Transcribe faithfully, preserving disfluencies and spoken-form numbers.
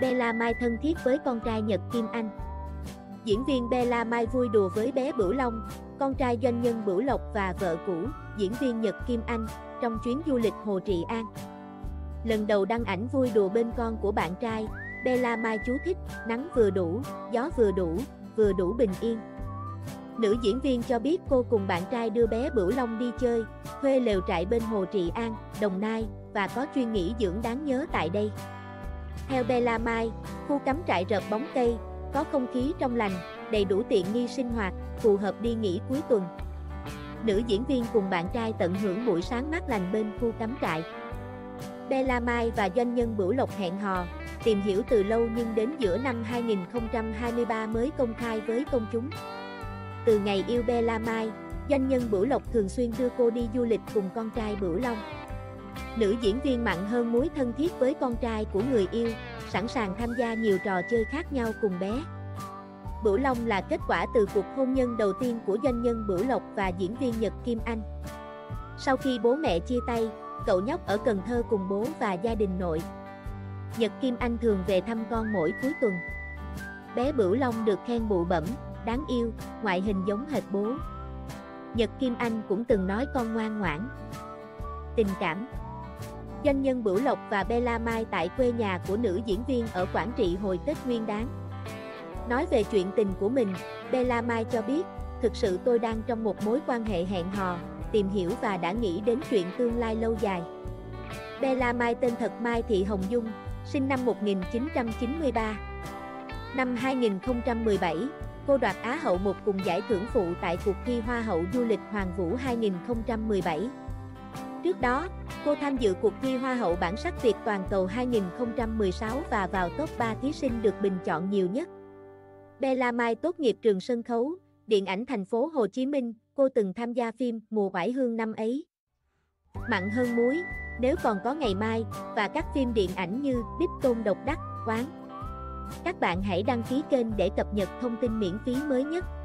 Bella Mai thân thiết với con trai Nhật Kim Anh. Diễn viên Bella Mai vui đùa với bé Bửu Long, con trai doanh nhân Bửu Lộc và vợ cũ, diễn viên Nhật Kim Anh, trong chuyến du lịch Hồ Trị An. Lần đầu đăng ảnh vui đùa bên con của bạn trai, Bella Mai chú thích, nắng vừa đủ, gió vừa đủ, vừa đủ bình yên. Nữ diễn viên cho biết cô cùng bạn trai đưa bé Bửu Long đi chơi, thuê lều trại bên Hồ Trị An, Đồng Nai và có chuyên nghỉ dưỡng đáng nhớ tại đây. Theo Bella Mai, khu cắm trại rợp bóng cây, có không khí trong lành, đầy đủ tiện nghi sinh hoạt, phù hợp đi nghỉ cuối tuần. Nữ diễn viên cùng bạn trai tận hưởng buổi sáng mát lành bên khu cắm trại. Bella Mai và doanh nhân Bửu Lộc hẹn hò, tìm hiểu từ lâu nhưng đến giữa năm hai nghìn không trăm hai mươi ba mới công khai với công chúng. Từ ngày yêu Bella Mai, doanh nhân Bửu Lộc thường xuyên đưa cô đi du lịch cùng con trai Bửu Long. Nữ diễn viên Mặn Hơn Muối thân thiết với con trai của người yêu, sẵn sàng tham gia nhiều trò chơi khác nhau cùng bé. Bửu Long là kết quả từ cuộc hôn nhân đầu tiên của doanh nhân Bửu Lộc và diễn viên Nhật Kim Anh. Sau khi bố mẹ chia tay, cậu nhóc ở Cần Thơ cùng bố và gia đình nội. Nhật Kim Anh thường về thăm con mỗi cuối tuần. Bé Bửu Long được khen bụ bẫm, đáng yêu, ngoại hình giống hệt bố. Nhật Kim Anh cũng từng nói con ngoan ngoãn. Tình cảm. Doanh nhân Bửu Lộc và Bella Mai tại quê nhà của nữ diễn viên ở Quảng Trị hồi Tết Nguyên Đán. Nói về chuyện tình của mình, Bella Mai cho biết, thực sự tôi đang trong một mối quan hệ hẹn hò, tìm hiểu và đã nghĩ đến chuyện tương lai lâu dài. Bella Mai tên thật Mai Thị Hồng Dung, sinh năm một nghìn chín trăm chín mươi ba. Năm hai nghìn không trăm mười bảy, cô đoạt Á hậu một cùng giải thưởng phụ tại cuộc thi Hoa hậu Du lịch Hoàn Vũ hai nghìn không trăm mười bảy. Trước đó, cô tham dự cuộc thi Hoa hậu Bản sắc Việt toàn cầu hai nghìn không trăm mười sáu và vào top ba thí sinh được bình chọn nhiều nhất. Bella Mai tốt nghiệp trường sân khấu, điện ảnh thành phố Hồ Chí Minh, cô từng tham gia phim Mùa Vải Hương năm ấy, Mặn Hơn Muối, Nếu Còn Có Ngày Mai và các phim điện ảnh như Đích Tôn Độc Đắc Quán. Các bạn hãy đăng ký kênh để cập nhật thông tin miễn phí mới nhất.